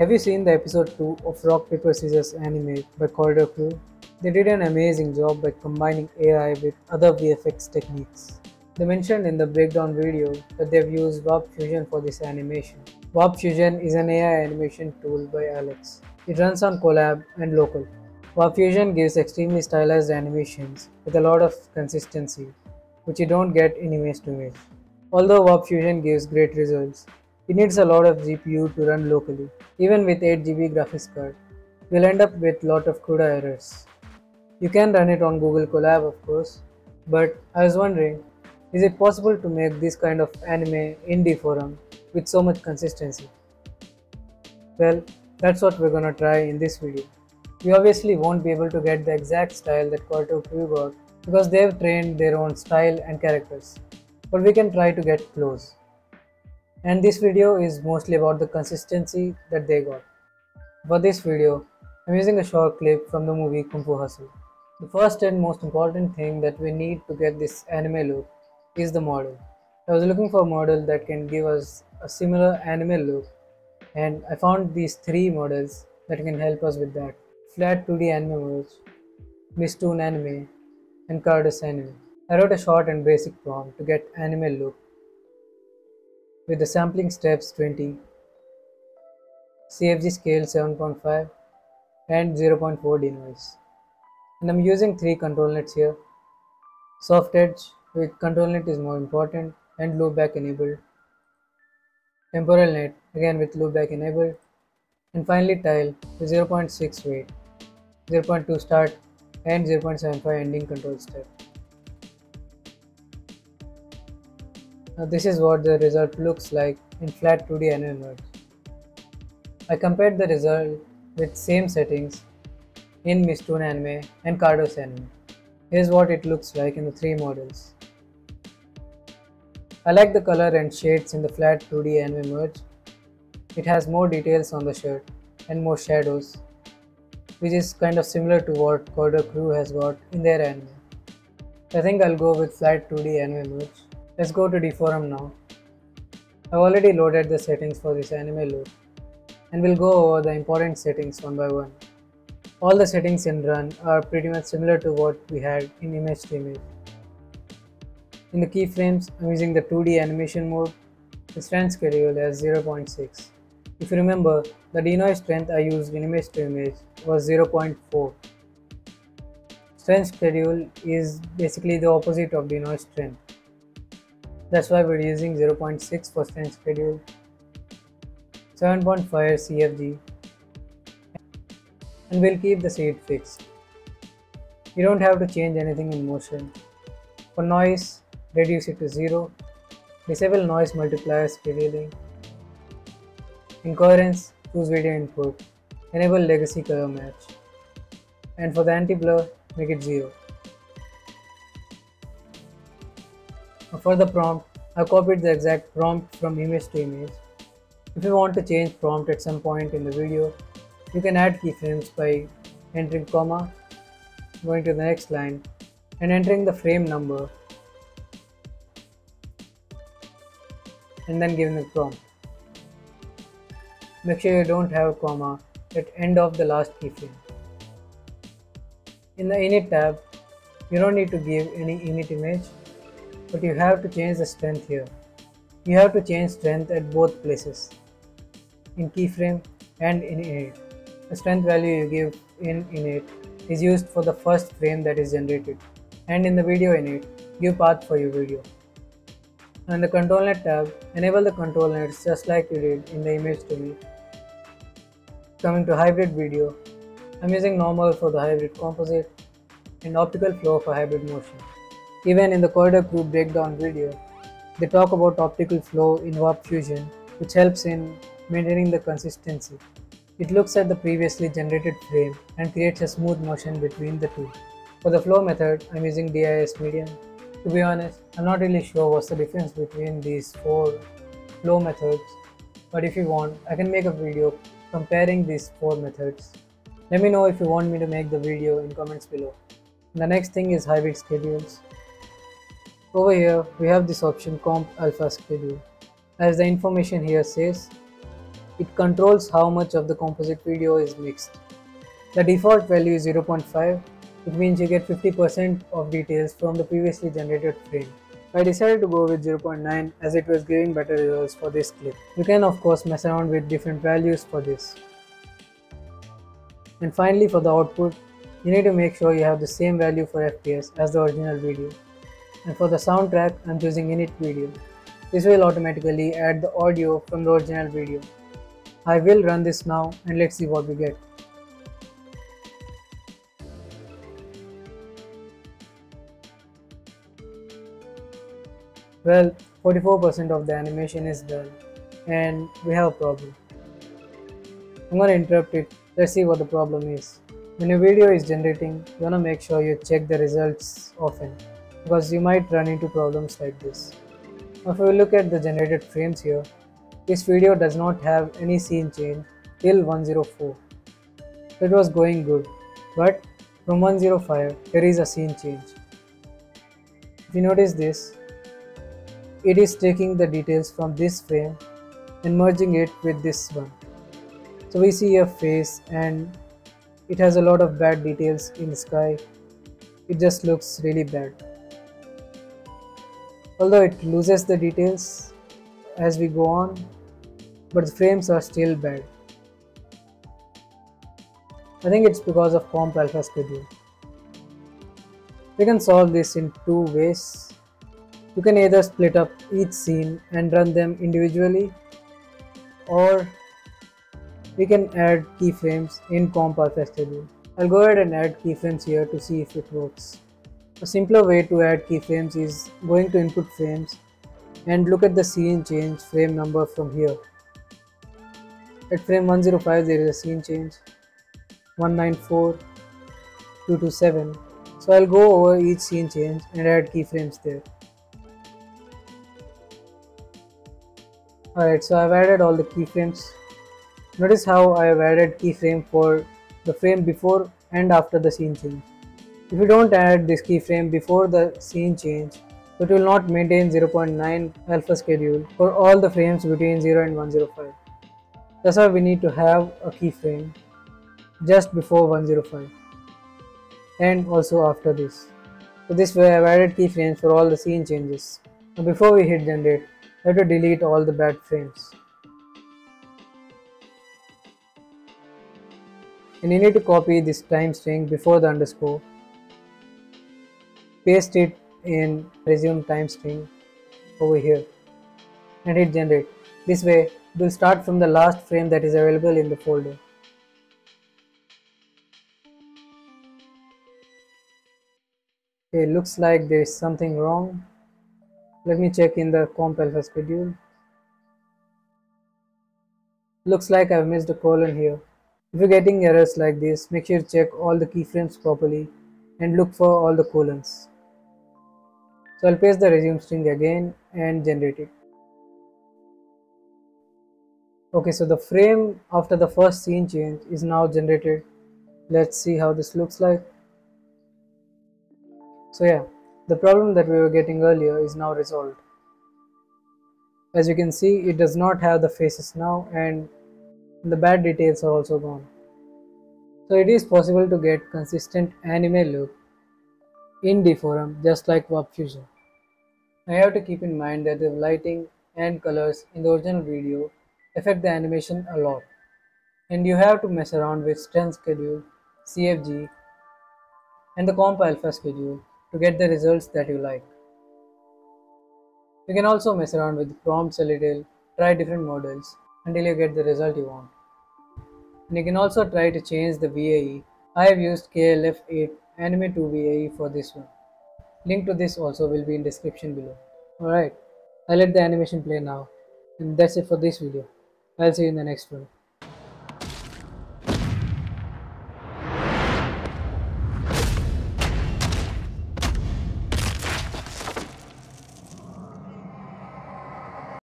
Have you seen the episode 2 of Rock, Paper, Scissors anime by Corridor Crew? They did an amazing job by combining AI with other VFX techniques. They mentioned in the breakdown video that they've used Warp Fusion for this animation. Warp Fusion is an AI animation tool by Alex. It runs on Colab and Local. Warp Fusion gives extremely stylized animations with a lot of consistency, which you don't get in image to image. Although Warp Fusion gives great results, it needs a lot of GPU to run locally. Even with 8GB graphics card, you'll end up with lot of CUDA errors. You can run it on Google Colab, of course, but I was wondering, is it possible to make this kind of anime in Deforum with so much consistency? Well, that's what we're gonna try in this video. You obviously won't be able to get the exact style that Corridor Crew got because they've trained their own style and characters, but we can try to get close. And this video is mostly about the consistency that they got. For this video, I'm using a short clip from the movie Kung Fu Hustle. The first and most important thing that we need to get this anime look is the model. I was looking for a model that can give us a similar anime look, and I found these three models that can help us with that. Flat 2D anime models, Mistoon anime, and Cardos anime. I wrote a short and basic prompt to get anime look with the sampling steps 20, CFG scale 7.5 and 0.4 denoise. And I'm using 3 control nets here. Soft edge with control net is more important and low back enabled. Temporal net again with low back enabled. And finally tile with 0.6 weight, 0.2 start and 0.75 ending control step. Now this is what the result looks like in flat 2D anime mode. I compared the result with same settings in Mistoon anime and Cardos anime. Here's what it looks like in the three models. I like the color and shades in the flat 2D anime merge. It has more details on the shirt and more shadows, which is kind of similar to what Corridor Crew has got in their anime. I think I'll go with flat 2D anime merge. Let's go to Deforum now. I've already loaded the settings for this anime look, and we'll go over the important settings one by one. All the settings in run are pretty much similar to what we had in image to image. In the keyframes, I'm using the 2D animation mode. The strength schedule as 0.6. If you remember, the denoise strength I used in image to image was 0.4. Strength schedule is basically the opposite of denoise strength. That's why we're using 0.6 for strength schedule, 7.5 CFG, and we'll keep the seed fixed. You don't have to change anything in motion. For noise, reduce it to 0, disable noise multiplier scheduling. In coherence, choose video input, enable legacy color match, and for the anti-blur, make it 0. For the prompt, I copied the exact prompt from image to image. If you want to change prompt at some point in the video, you can add keyframes by entering comma, going to the next line and entering the frame number and then giving the prompt. Make sure you don't have a comma at end of the last keyframe. In the init tab, you don't need to give any init image, but you have to change the strength here. You have to change strength at both places, in keyframe and in init. The strength value you give in init is used for the first frame that is generated, and in the video init, give path for your video. On the ControlNet tab, enable the control nets just like you did in the image to image. Coming to hybrid video, I'm using normal for the hybrid composite and optical flow for hybrid motion. Even in the Corridor Crew breakdown video, they talk about optical flow in Warp Fusion, which helps in maintaining the consistency. It looks at the previously generated frame and creates a smooth motion between the two. For the flow method, I'm using DIS medium. To be honest, I'm not really sure what's the difference between these four flow methods, but if you want, I can make a video comparing these four methods. Let me know if you want me to make the video in comments below. The next thing is hybrid schedules. Over here, we have this option comp alpha schedule. As the information here says, It controls how much of the composite video is mixed. The default value is 0.5. It means you get 50% of details from the previously generated frame. I decided to go with 0.9 as it was giving better results for this clip. You can of course mess around with different values for this. And finally, for the output, you need to make sure you have the same value for FPS as the original video. And for the soundtrack, I'm choosing init video. This will automatically add the audio from the original video. I will run this now and let's see what we get. Well, 44% of the animation is done and we have a problem. I'm gonna interrupt it. Let's see what the problem is. When your video is generating, you wanna make sure you check the results often because you might run into problems like this. If we look at the generated frames here, this video does not have any scene change till 104. It was going good, but from 105 there is a scene change. If you notice this, it is taking the details from this frame and merging it with this one. So we see a face and it has a lot of bad details in the sky. It just looks really bad. Although it loses the details as we go on, but the frames are still bad. I think it's because of Comp Alpha Schedule. We can solve this in two ways. You can either split up each scene and run them individually, or we can add keyframes in Comp Alpha Schedule. I'll go ahead and add keyframes here to see if it works. A simpler way to add keyframes is going to input frames and look at the scene change frame number from here. At frame 105 there is a scene change, 194, 227. So I'll go over each scene change and add keyframes there. Alright, so I've added all the keyframes. Notice how I've added keyframe for the frame before and after the scene change. If you don't add this keyframe before the scene change, it will not maintain 0.9 alpha schedule for all the frames between 0 and 105. That's why we need to have a keyframe just before 105 and also after this. So this way I've added keyframes for all the scene changes. Now before we hit generate, I have to delete all the bad frames. And you need to copy this time string before the underscore, paste it in resume time string over here and hit generate. This way it will start from the last frame that is available in the folder. Okay, looks like there is something wrong. Let me check in the Comp Alpha Schedule. Looks like I've missed a colon here. If you're getting errors like this, make sure you check all the keyframes properly and look for all the colons. So I'll paste the resume string again and generate it. Okay, so the frame after the first scene change is now generated. Let's see how this looks like. So yeah. The problem that we were getting earlier is now resolved. As you can see, it does not have the faces now and the bad details are also gone. So it is possible to get consistent anime look in Deforum just like Warp Fusion. I have to keep in mind that the lighting and colors in the original video affect the animation a lot. And you have to mess around with Strength Schedule, CFG and the Comp Alpha Schedule to get the results that you like. You can also mess around with prompts a little, try different models until you get the result you want. And you can also try to change the VAE. I have used KL-F8 Anime2 VAE for this one. Link to this also will be in description below. Alright, I'll let the animation play now. And that's it for this video. I'll see you in the next one.